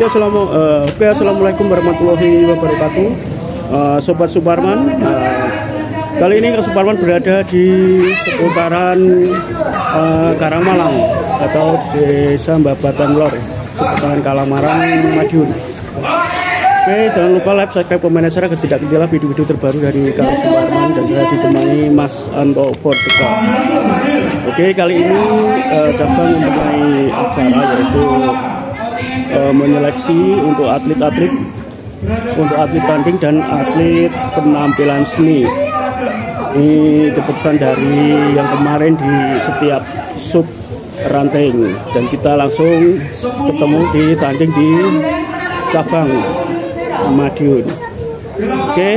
Oke, assalamualaikum warahmatullahi wabarakatuh. Sobat Suparman, kali ini Kang Suparman berada di seputaran Karangmalang atau Desa Babatan Lor, seputaran Kalamaran, Madiun. Oke, jangan lupa like, subscribe, komen, share agar tidak ketinggalan video-video terbaru dari Kang Suparman dan saya ditemani Mas Anto Portugal. Oke, kali ini cabang mengenai acara yaitu menyeleksi untuk atlet tanding dan atlet penampilan seni. Ini keputusan dari yang kemarin di setiap sub ranting dan kita langsung ketemu di tanding di cabang Madiun. Oke,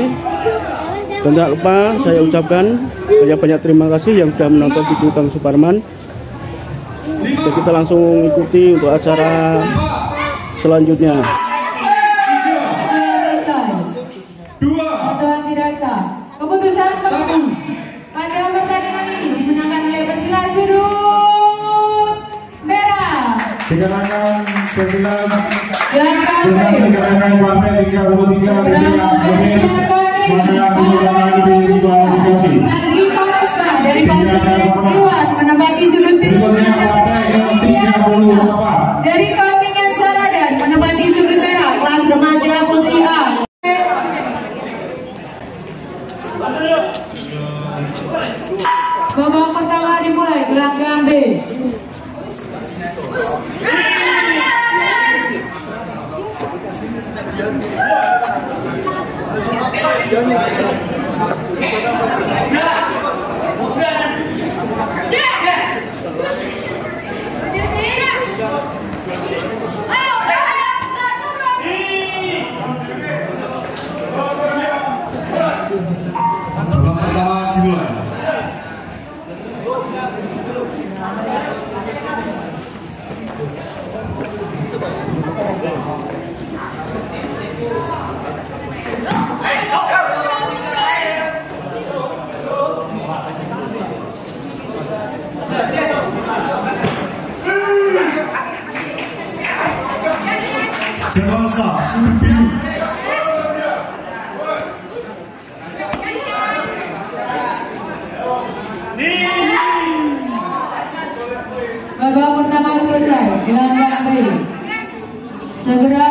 dan tak lupa saya ucapkan banyak-banyak terima kasih yang sudah menonton video Kang Suparman. Dan kita langsung ikuti untuk acara selanjutnya. 3, 2, satuan dirasa. Keputusan 1. Pada pertandingan ini dimenangkan oleh pesilat sudut merah. Dikerahkan pesilat besar dikerahkan partai 33 pesilat kuning. Maka dikerahkan di kualifikasi. Andi Parisma dari partai Ciwan menempati sudut biru. Berikutnya partai ke-34 dari babak pertama dimulai gelanggang B. Jepang sah, sudut biru. Babak pertama selesai, gelanggang B. Segera